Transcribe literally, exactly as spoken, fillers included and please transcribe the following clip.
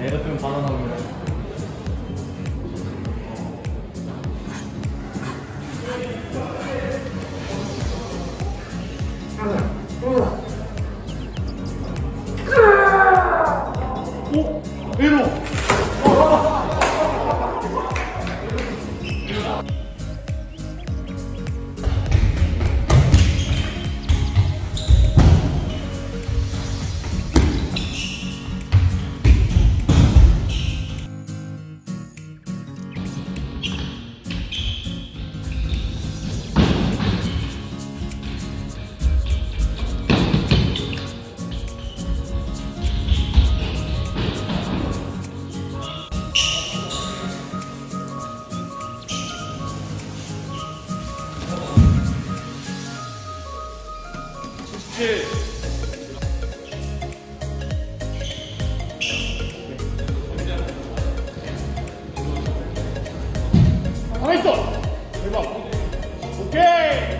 얘가 좀 받아나옵니다. 오! 일로! 칠. 가만있어. 대박. 오케이.